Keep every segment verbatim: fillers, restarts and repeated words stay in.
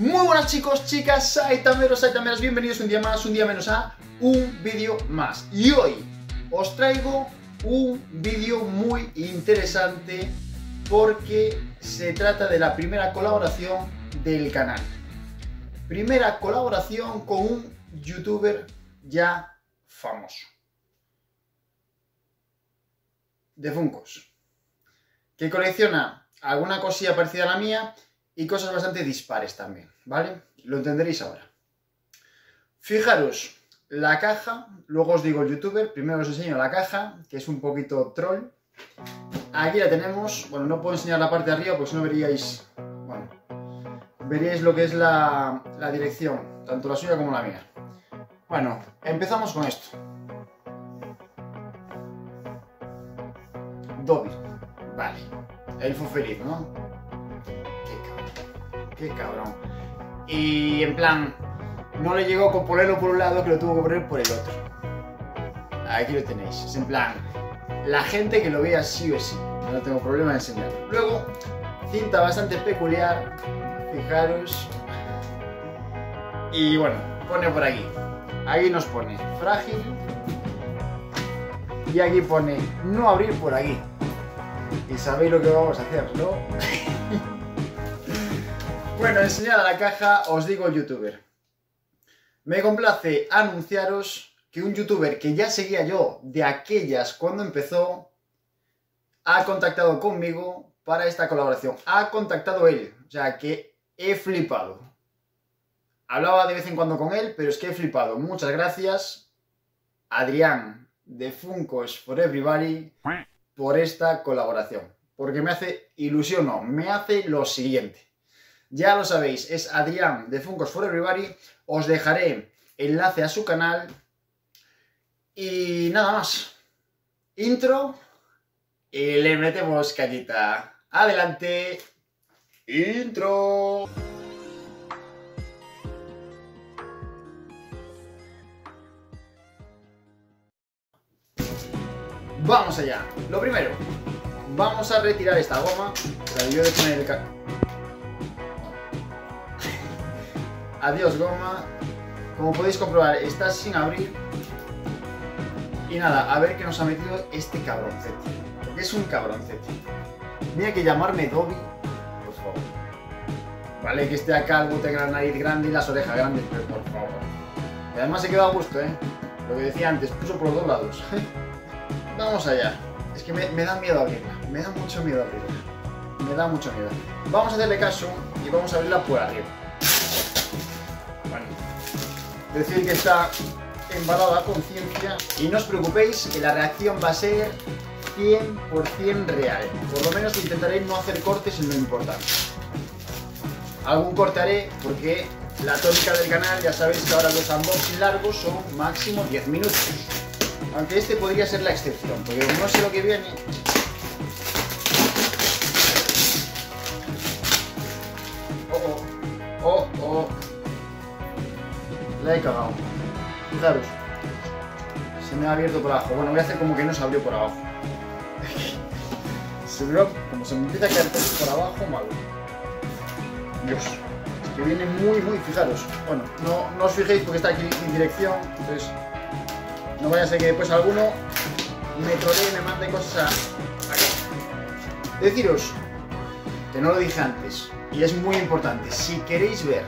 Muy buenas chicos, chicas, saitameros, saitameras, bienvenidos un día más, un día menos a un vídeo más. Y hoy os traigo un vídeo muy interesante porque se trata de la primera colaboración del canal. Primera colaboración con un youtuber ya famoso. De Funkos. Que colecciona alguna cosilla parecida a la mía y cosas bastante dispares también, ¿vale? Lo entenderéis ahora. Fijaros, la caja, luego os digo el youtuber, primero os enseño la caja, que es un poquito troll. Aquí la tenemos, bueno, no puedo enseñar la parte de arriba porque si no veríais, bueno, veríais lo que es la, la dirección, tanto la suya como la mía. Bueno, empezamos con esto. Dobby, vale, elfo feliz, ¿no? Qué cabrón. Y en plan, no le llegó con ponerlo por un lado, que lo tuvo que poner por el otro. Aquí lo tenéis. Es en plan, la gente que lo vea sí o sí. No tengo problema en enseñarlo. Luego, cinta bastante peculiar. Fijaros. Y bueno, pone por aquí. Aquí nos pone frágil. Y aquí pone no abrir por aquí. Y sabéis lo que vamos a hacer, ¿no? Bueno, enseñada la caja, os digo el youtuber. Me complace anunciaros que un youtuber que ya seguía yo de aquellas cuando empezó ha contactado conmigo para esta colaboración. Ha contactado él, o sea que he flipado. Hablaba de vez en cuando con él, pero es que he flipado. Muchas gracias, Adrián de Funkos For Everybody, por esta colaboración. Porque me hace ilusión, no, me hace lo siguiente. Ya lo sabéis, es Adrián de Funkos For Everybody. Os dejaré enlace a su canal. Y nada más. Intro. Y le metemos cañita. Adelante. Intro. Vamos allá. Lo primero. Vamos a retirar esta goma. La debió de poner el ca... Adiós goma, como podéis comprobar está sin abrir y nada, a ver qué nos ha metido este cabroncete, porque es un cabroncete. Mira que llamarme Dobby, por favor. Vale, que esté acá el tenga la nariz grande y las orejas grandes, pero por favor. Y además se quedó a gusto, ¿eh? Lo que decía antes, puso por los dos lados. Vamos allá, es que me, me da miedo abrirla, me da mucho miedo abrirla, me da mucho miedo. Vamos a hacerle caso y vamos a abrirla por arriba. Decir que está embalada a conciencia y no os preocupéis que la reacción va a ser cien por cien real. Por lo menos intentaré no hacer cortes en lo importante. Algún corte haré porque la tónica del canal, ya sabéis que ahora los unboxing largos son máximo diez minutos. Aunque este podría ser la excepción, porque no sé lo que viene. Oh, oh, oh, oh. La he cagado. Fijaros. Se me ha abierto por abajo. Bueno, voy a hacer como que no se abrió por abajo. Se me... Como se me empieza a caer por abajo, malo. Dios. Es que viene muy, muy... Fijaros. Bueno, no, no os fijéis porque está aquí en dirección. Entonces, no vaya a ser que después alguno me trolee y me mande cosas a... acá. Deciros que no lo dije antes. Y es muy importante. Si queréis ver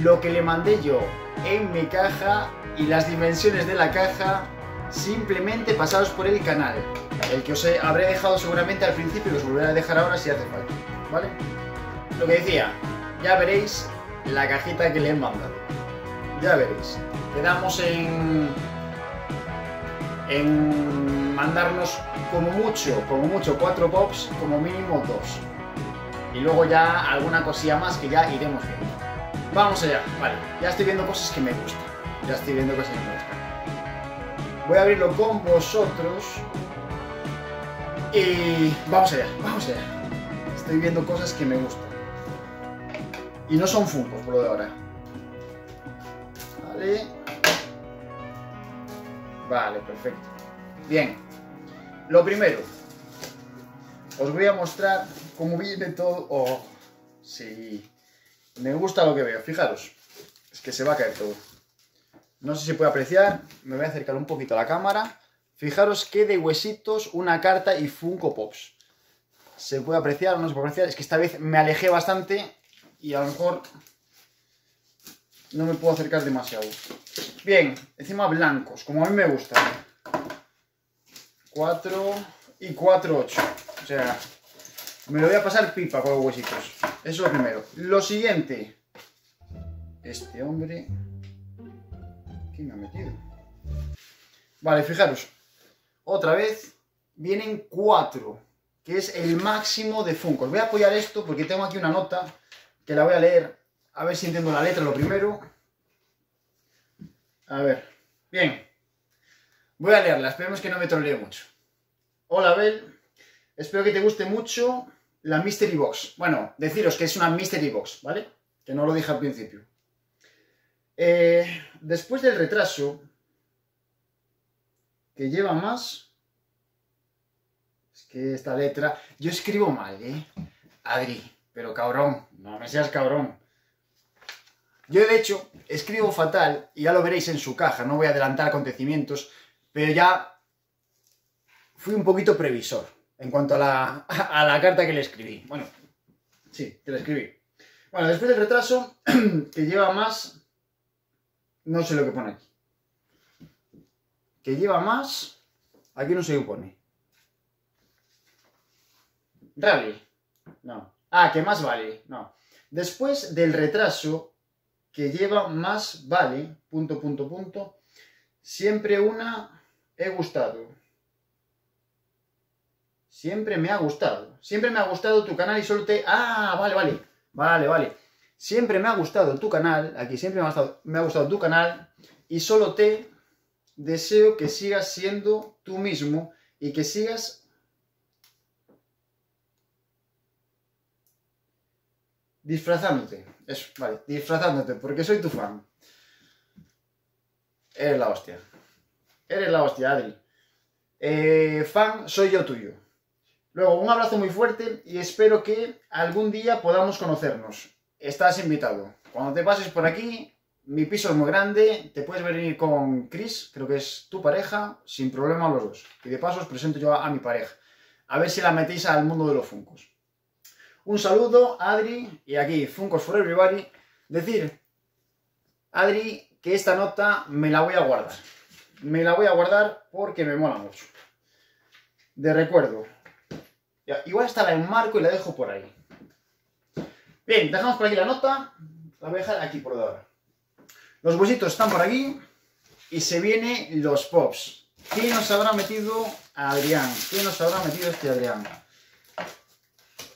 lo que le mandé yo en mi caja y las dimensiones de la caja, simplemente pasaros por el canal, el que os habré dejado seguramente al principio y os volveré a dejar ahora si hace falta, ¿vale? Lo que decía, ya veréis la cajita que le he mandado, ya veréis. Quedamos en en mandarnos como mucho, como mucho cuatro pops, como mínimo dos, y luego ya alguna cosilla más que ya iremos viendo. Vamos allá, vale, ya estoy viendo cosas que me gustan, ya estoy viendo cosas que me gustan. Voy a abrirlo con vosotros y vamos allá, vamos allá. Estoy viendo cosas que me gustan. Y no son Funkos por lo de ahora. Vale. Vale, perfecto. Bien, lo primero, os voy a mostrar cómo viene todo... Oh, sí... Me gusta lo que veo, fijaros. Es que se va a caer todo. No sé si puede apreciar. Me voy a acercar un poquito a la cámara. Fijaros que de huesitos, una carta y Funko Pops. ¿Se puede apreciar o no se puede apreciar? Es que esta vez me alejé bastante y a lo mejor no me puedo acercar demasiado. Bien, encima blancos, como a mí me gusta. cuatro y cuatro, ocho. O sea, me lo voy a pasar pipa con los huesitos. Eso es lo primero. Lo siguiente. Este hombre... ¿Quién me ha metido? Vale, fijaros. Otra vez vienen cuatro, que es el máximo de Funkos. Voy a apoyar esto porque tengo aquí una nota que la voy a leer. A ver si entiendo la letra lo primero. A ver. Bien. Voy a leerla. Esperemos que no me trolee mucho. Hola, Abel. Espero que te guste mucho la Mystery Box. Bueno, deciros que es una Mystery Box, ¿vale? Que no lo dije al principio. Eh, después del retraso que lleva más... Es que esta letra... Yo escribo mal, ¿eh? Adri, pero cabrón. No me seas cabrón. Yo, de hecho, escribo fatal, y ya lo veréis en su caja, no voy a adelantar acontecimientos, pero ya fui un poquito previsor en cuanto a la, a la carta que le escribí. Bueno, sí, que le escribí. Bueno, después del retraso, que lleva más... No sé lo que pone aquí. Que lleva más... Aquí no sé qué pone. Rally. No. Ah, que más vale. No. Después del retraso... que lleva más vale, punto, punto, punto, siempre una he gustado. Siempre me ha gustado. Siempre me ha gustado tu canal y solo te... Ah, vale, vale, vale, vale. Siempre me ha gustado tu canal, aquí siempre me ha gustado, me ha gustado tu canal y solo te deseo que sigas siendo tú mismo y que sigas... disfrazándote, eso, vale, disfrazándote, porque soy tu fan. Eres la hostia. Eres la hostia, Adri. Eh, fan, soy yo tuyo. Luego, un abrazo muy fuerte y espero que algún día podamos conocernos. Estás invitado. Cuando te pases por aquí, mi piso es muy grande, te puedes venir con Chris, creo que es tu pareja, sin problema los dos. Y de paso os presento yo a, a mi pareja. A ver si la metéis al mundo de los Funkos. Un saludo, Adri, y aquí, Funkos for Everybody. Decir, Adri, que esta nota me la voy a guardar. Me la voy a guardar porque me mola mucho. De recuerdo. Ya, igual hasta la enmarco y la dejo por ahí. Bien, dejamos por aquí la nota. La voy a dejar aquí por lo de ahora. Los huesitos están por aquí. Y se vienen los pops. ¿Qué nos habrá metido Adrián? ¿Qué nos habrá metido este Adrián?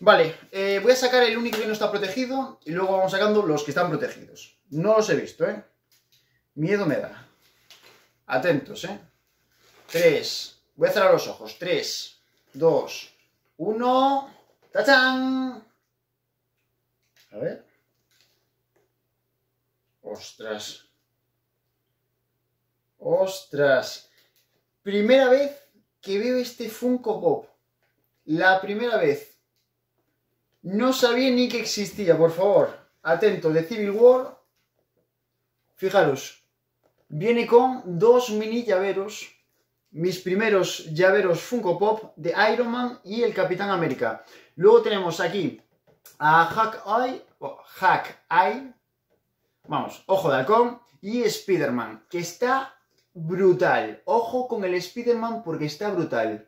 Vale, eh, voy a sacar el único que no está protegido y luego vamos sacando los que están protegidos. No los he visto, ¿eh? Miedo me da. Atentos, ¿eh? Tres. Voy a cerrar los ojos. Tres, dos, uno... ¡Tachán! A ver... ¡Ostras! ¡Ostras! Primera vez que veo este Funko Pop. La primera vez. No sabía ni que existía, por favor. Atento, de Civil War. Fijaros. Viene con dos mini llaveros. Mis primeros llaveros Funko Pop de Iron Man y el Capitán América. Luego tenemos aquí a Hawkeye. Oh, Hawkeye. Vamos, ojo de halcón. Y Spiderman, que está brutal. Ojo con el Spiderman porque está brutal.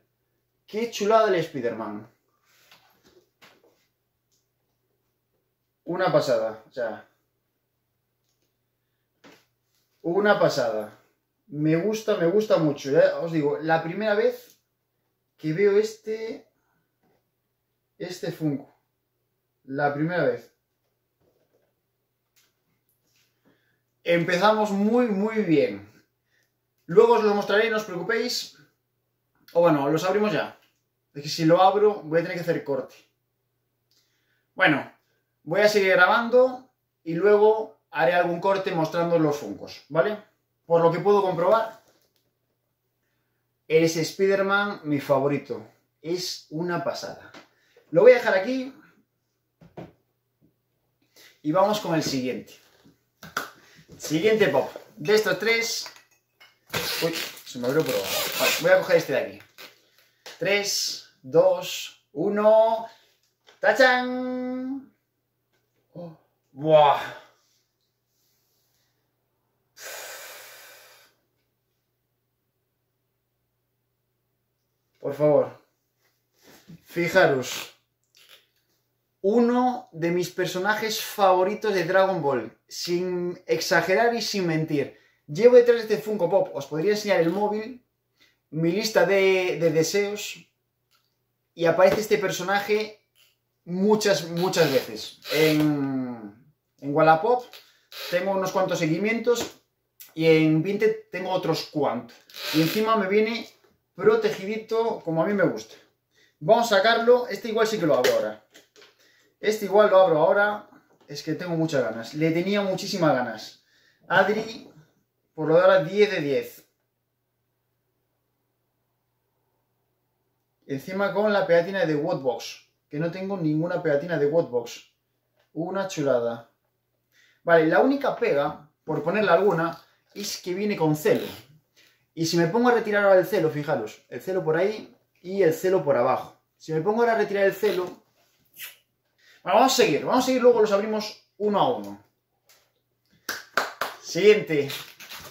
Qué chulada el Spiderman. Una pasada, o sea, una pasada. Me gusta, me gusta mucho. Ya os digo, la primera vez que veo este, este Funko. La primera vez. Empezamos muy, muy bien. Luego os lo mostraré, no os preocupéis. O bueno, los abrimos ya. Es que si lo abro voy a tener que hacer corte. Bueno. Voy a seguir grabando y luego haré algún corte mostrando los Funkos, ¿vale? Por lo que puedo comprobar, es Spiderman mi favorito. Es una pasada. Lo voy a dejar aquí. Y vamos con el siguiente. Siguiente pop. De estos tres... Uy, se me abrió por abajo. Vale, voy a coger este de aquí. tres, dos, uno... ¡Tachán! Oh. ¡Buah! Por favor, fijaros, uno de mis personajes favoritos de Dragon Ball, sin exagerar y sin mentir. Llevo detrás de este Funko Pop, os podría enseñar el móvil, mi lista de, de deseos, y aparece este personaje muchas, muchas veces. En, en Wallapop tengo unos cuantos seguimientos, y en Vinted tengo otros cuantos. Y encima me viene... protegidito, como a mí me gusta. Vamos a sacarlo. Este igual sí que lo abro ahora. Este igual lo abro ahora. Es que tengo muchas ganas. Le tenía muchísimas ganas. Adri, por lo de ahora, diez de diez. Encima con la pegatina de Watbox. Que no tengo ninguna pegatina de Watbox. Una chulada. Vale, la única pega, por ponerle alguna, es que viene con celo. Y si me pongo a retirar ahora el celo, fijaros, el celo por ahí y el celo por abajo. Si me pongo ahora a retirar el celo... Bueno, vamos a seguir, vamos a seguir, luego los abrimos uno a uno. Siguiente.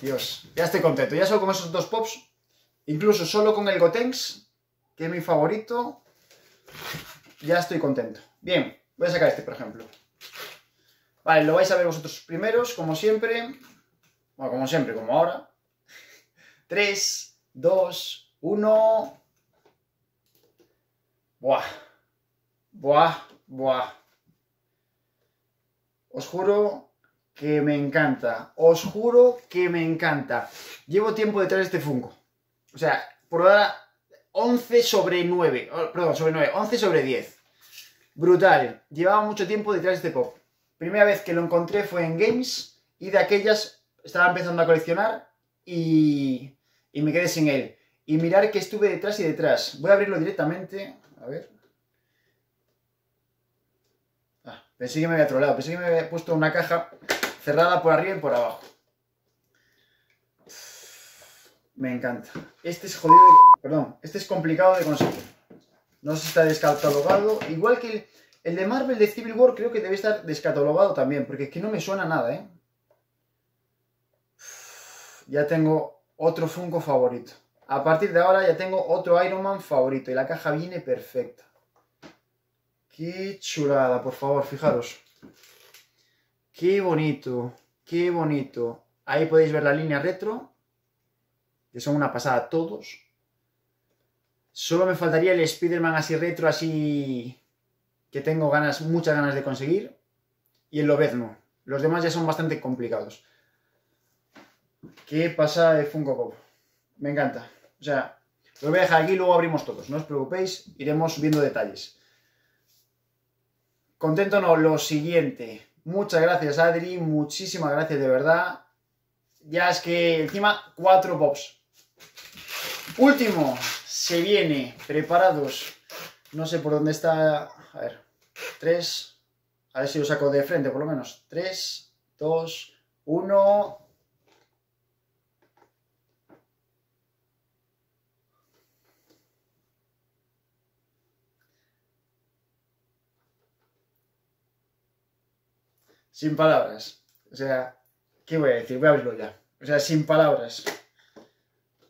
Dios, ya estoy contento, ya solo con esos dos pops, incluso solo con el Gotenks, que es mi favorito, ya estoy contento. Bien, voy a sacar este, por ejemplo. Vale, lo vais a ver vosotros primeros, como siempre. Bueno, como siempre, como ahora. tres, dos, uno... Buah, buah, buah. Os juro que me encanta, os juro que me encanta. Llevo tiempo detrás de este Funko. O sea, por ahora once sobre nueve, perdón, sobre nueve, once sobre diez. Brutal, llevaba mucho tiempo detrás de este pop. Primera vez que lo encontré fue en Games y de aquellas estaba empezando a coleccionar y... y me quedé sin él. Y mirar que estuve detrás y detrás. Voy a abrirlo directamente. A ver. Ah, pensé que me había troleado. Pensé que me había puesto una caja cerrada por arriba y por abajo. Me encanta. Este es jodido de... Perdón. Este es complicado de conseguir. No sé si está descatalogado. Igual que el, el de Marvel de Civil War, creo que debe estar descatalogado también. Porque es que no me suena nada, ¿eh? Ya tengo... otro Funko favorito. A partir de ahora ya tengo otro Iron Man favorito. Y la caja viene perfecta. ¡Qué chulada! Por favor, fijaros. ¡Qué bonito! ¡Qué bonito! Ahí podéis ver la línea retro. Que son una pasada todos. Solo me faltaría el Spiderman así retro, así... que tengo ganas, muchas ganas de conseguir. Y el Lobezno. Los demás ya son bastante complicados. ¿Qué pasa de Funko Pop? Me encanta. O sea, lo voy a dejar aquí y luego abrimos todos. No os preocupéis, iremos viendo detalles. Contento, no, lo siguiente. Muchas gracias, Adri. Muchísimas gracias, de verdad. Ya es que encima cuatro pops. Último. Se viene. Preparados. No sé por dónde está... A ver. Tres. A ver si lo saco de frente, por lo menos. Tres, dos, uno... Sin palabras. O sea, ¿qué voy a decir? Voy a abrirlo ya. O sea, sin palabras.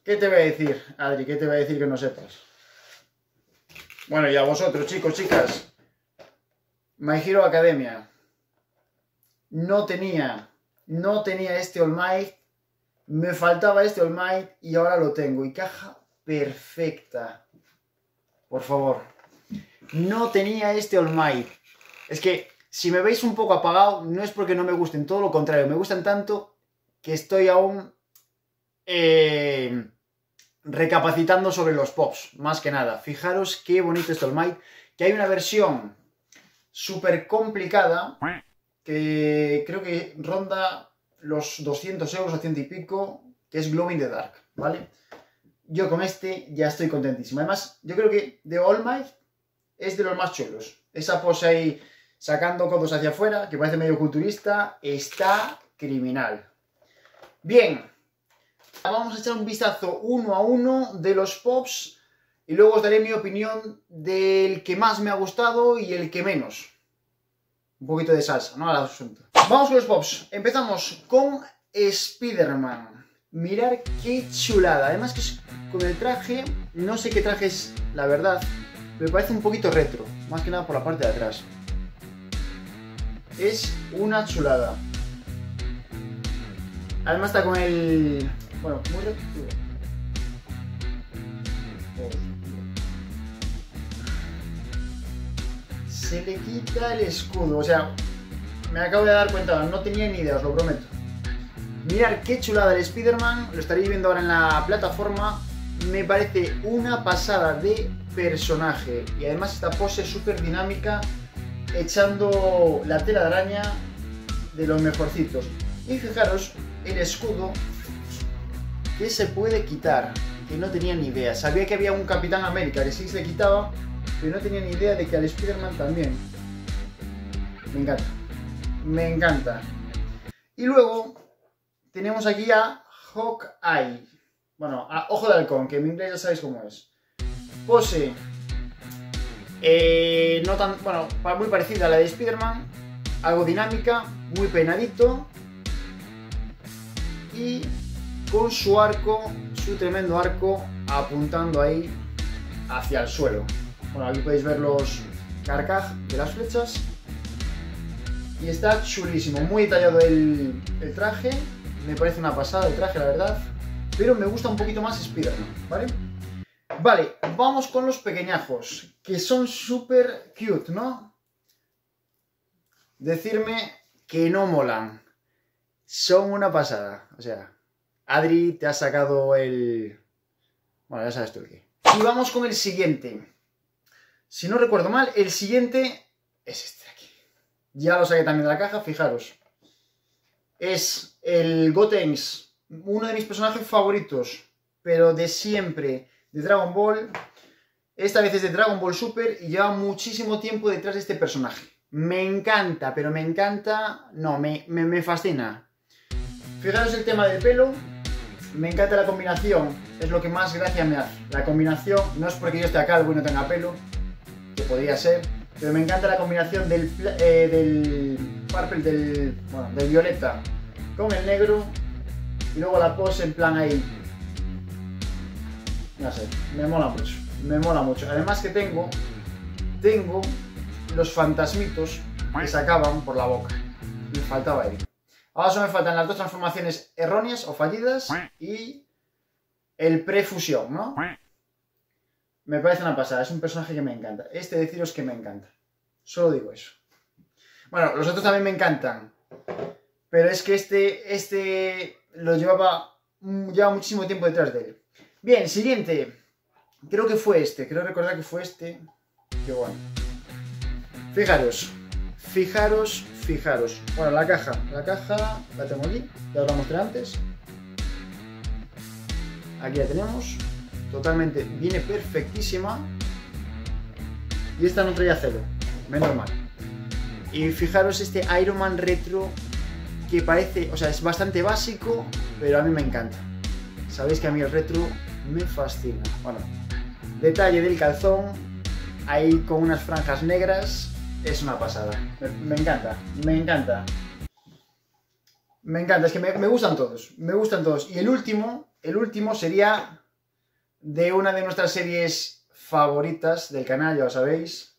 ¿Qué te voy a decir, Adri? ¿Qué te voy a decir que no sepas? Bueno, y a vosotros, chicos, chicas. My Hero Academia. No tenía, no tenía este All Might. Me faltaba este All Might y ahora lo tengo. Y caja perfecta. Por favor. No tenía este All Might. Es que... si me veis un poco apagado, no es porque no me gusten, todo lo contrario, me gustan tanto que estoy aún eh, recapacitando sobre los pops, más que nada. Fijaros qué bonito es All Might, que hay una versión súper complicada, que creo que ronda los doscientos euros, ochenta y pico, que es Glow in the Dark, ¿vale? Yo con este ya estoy contentísimo. Además, yo creo que de All Might es de los más chulos, esa pose ahí... sacando codos hacia afuera, que parece medio culturista, está criminal. Bien, vamos a echar un vistazo uno a uno de los pops y luego os daré mi opinión del que más me ha gustado y el que menos. Un poquito de salsa, ¿no?, al asunto. Vamos con los pops. Empezamos con Spiderman. Mirad qué chulada. Además que es con el traje, no sé qué traje es, la verdad, me parece un poquito retro, más que nada por la parte de atrás. Es una chulada. Además está con el... bueno, muy retro. Se le quita el escudo, o sea, me acabo de dar cuenta, no tenía ni idea, os lo prometo. Mirad qué chulada el Spiderman, lo estaréis viendo ahora en la plataforma. Me parece una pasada de personaje. Y además esta pose súper dinámica, echando la tela de araña, de los mejorcitos. Y fijaros, el escudo que se puede quitar, que no tenía ni idea. Sabía que había un Capitán América que sí se quitaba, pero no tenía ni idea de que al Spiderman también. Me encanta, me encanta. Y luego tenemos aquí a Hawkeye, bueno, a Ojo de Halcón, que en inglés ya sabéis cómo es. Pose eh, no tan, bueno, muy parecida a la de Spiderman, algo dinámica, muy peinadito y con su arco, su tremendo arco, apuntando ahí hacia el suelo. Bueno, aquí podéis ver los carcaj de las flechas. Y está chulísimo, muy detallado el, el traje. Me parece una pasada el traje, la verdad. Pero me gusta un poquito más Spiderman, ¿vale? Vale, vamos con los pequeñajos, que son súper cute, ¿no? Decirme que no molan. Son una pasada. O sea, Adri, te ha sacado el... bueno, ya sabes tú el qué. Y vamos con el siguiente. Si no recuerdo mal, el siguiente es este de aquí. Ya lo saqué también de la caja, fijaros. Es el Gotenks, uno de mis personajes favoritos, pero de siempre, de Dragon Ball. Esta vez es de Dragon Ball Super y lleva muchísimo tiempo detrás de este personaje. Me encanta, pero me encanta... no, me, me, me fascina. Fijaros el tema del pelo. Me encanta la combinación, es lo que más gracia me hace. La combinación, no es porque yo esté calvo y no tenga pelo, que podría ser, pero me encanta la combinación del, eh, del purple, del, bueno, del violeta con el negro y luego la pose en plan ahí. No sé, me mola mucho, me mola mucho. Además que tengo, tengo los fantasmitos que sacaban por la boca, me faltaba ahí. Ahora solo me faltan las dos transformaciones erróneas o fallidas y el prefusión, ¿no? Me parece una pasada, es un personaje que me encanta. Este, deciros que me encanta. Solo digo eso. Bueno, los otros también me encantan. Pero es que este, este lo llevaba, llevaba muchísimo tiempo detrás de él. Bien, siguiente. Creo que fue este, creo recordar que fue este. Qué bueno. Fijaros, fijaros... Fijaros, bueno, la caja, la caja la tengo aquí, ya os la mostré antes. Aquí la tenemos, totalmente, viene perfectísima. Y esta no traía celo, menos mal. Y fijaros este Iron Man retro que parece, o sea, es bastante básico, pero a mí me encanta. Sabéis que a mí el retro me fascina. Bueno, detalle del calzón, ahí con unas franjas negras. Es una pasada, me, me encanta, me encanta. Me encanta, es que me, me gustan todos, me gustan todos. Y el último, el último sería de una de nuestras series favoritas del canal, ya lo sabéis.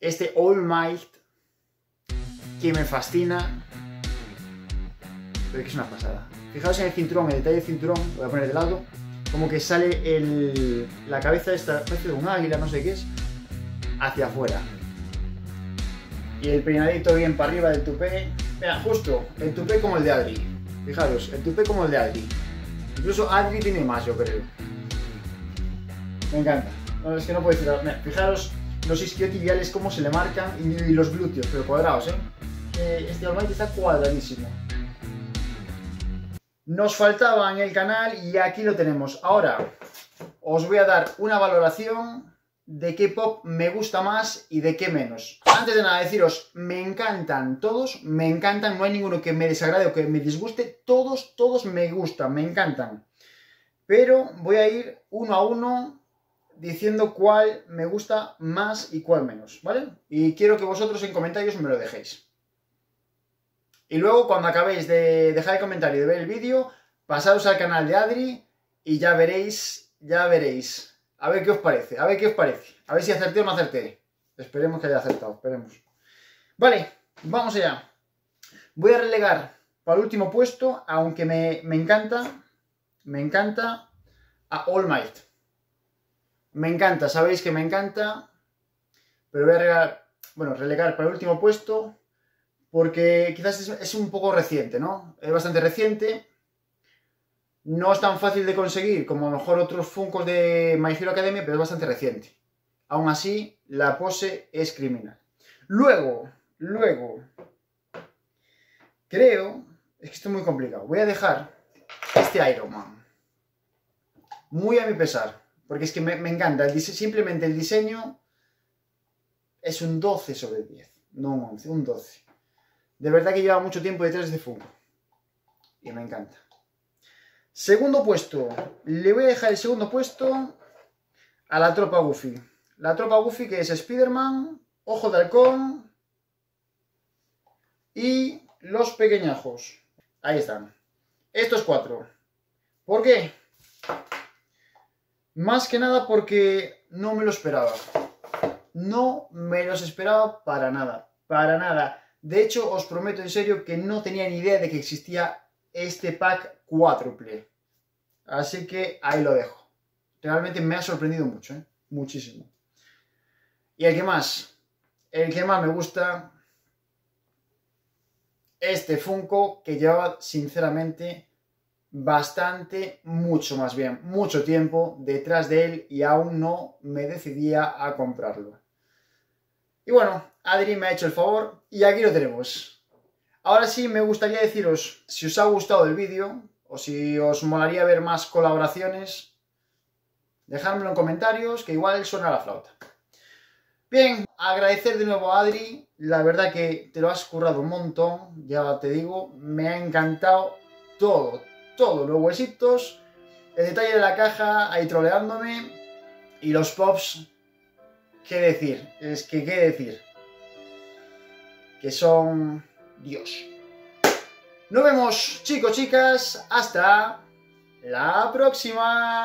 Este All Might, que me fascina. Pero es que es una pasada. Fijaos en el cinturón, el detalle del cinturón, voy a poner de lado. Como que sale el, la cabeza esta, parece de un águila, no sé qué es, hacia afuera. Y el peinadito bien para arriba del tupé. Mira, justo, el tupé como el de Adri. Fijaros, el tupé como el de Adri. Incluso Adri tiene más, yo creo. Me encanta. No, es que no puedo decir. Mira, fijaros los isquiotibiales cómo se le marcan y, y los glúteos, pero cuadrados, ¿eh? eh este All Might está cuadradísimo. Nos faltaba en el canal y aquí lo tenemos. Ahora, os voy a dar una valoración de qué pop me gusta más y de qué menos. Antes de nada deciros, me encantan todos, me encantan, no hay ninguno que me desagrade o que me disguste, todos, todos me gustan, me encantan. Pero voy a ir uno a uno diciendo cuál me gusta más y cuál menos, ¿vale? Y quiero que vosotros en comentarios me lo dejéis. Y luego, cuando acabéis de dejar el comentario y de ver el vídeo, pasaos al canal de Adri y ya veréis, ya veréis. A ver qué os parece, a ver qué os parece. A ver si acerté o no acerté. Esperemos que haya acertado, esperemos. Vale, vamos allá. Voy a relegar para el último puesto, aunque me, me encanta, me encanta a All Might. Me encanta, sabéis que me encanta, pero voy a relegar, bueno, relegar para el último puesto... Porque quizás es un poco reciente, ¿no? Es bastante reciente. No es tan fácil de conseguir como a lo mejor otros Funkos de My Hero Academia, pero es bastante reciente. Aún así, la pose es criminal. Luego, luego... Creo... Es que esto es muy complicado. Voy a dejar este Iron Man. Muy a mi pesar. Porque es que me, me encanta. El dise- simplemente el diseño es un doce sobre diez. No un once, un doce. De verdad que lleva mucho tiempo detrás de Funko. Y me encanta. Segundo puesto. Le voy a dejar el segundo puesto a la tropa Goofy. La tropa Goofy que es Spiderman, Ojo de Halcón y los pequeñajos. Ahí están. Estos cuatro. ¿Por qué? Más que nada porque no me lo esperaba. No me los esperaba para nada. Para nada. De hecho, os prometo en serio que no tenía ni idea de que existía este pack cuádruple. Así que ahí lo dejo. Realmente me ha sorprendido mucho, ¿eh? Muchísimo. Y el que más, el que más me gusta, este Funko que llevaba sinceramente bastante, mucho más bien, mucho tiempo detrás de él y aún no me decidía a comprarlo. Y bueno, Adri me ha hecho el favor y aquí lo tenemos. Ahora sí me gustaría deciros si os ha gustado el vídeo o si os molaría ver más colaboraciones. Dejármelo en comentarios, que igual suena la flauta. Bien, agradecer de nuevo a Adri. La verdad que te lo has currado un montón, ya te digo. Me ha encantado todo, todos los huesitos, el detalle de la caja ahí troleándome y los pops. ¿Qué decir? Es que qué decir. Que son... Dios. Nos vemos, chicos, chicas. Hasta la próxima.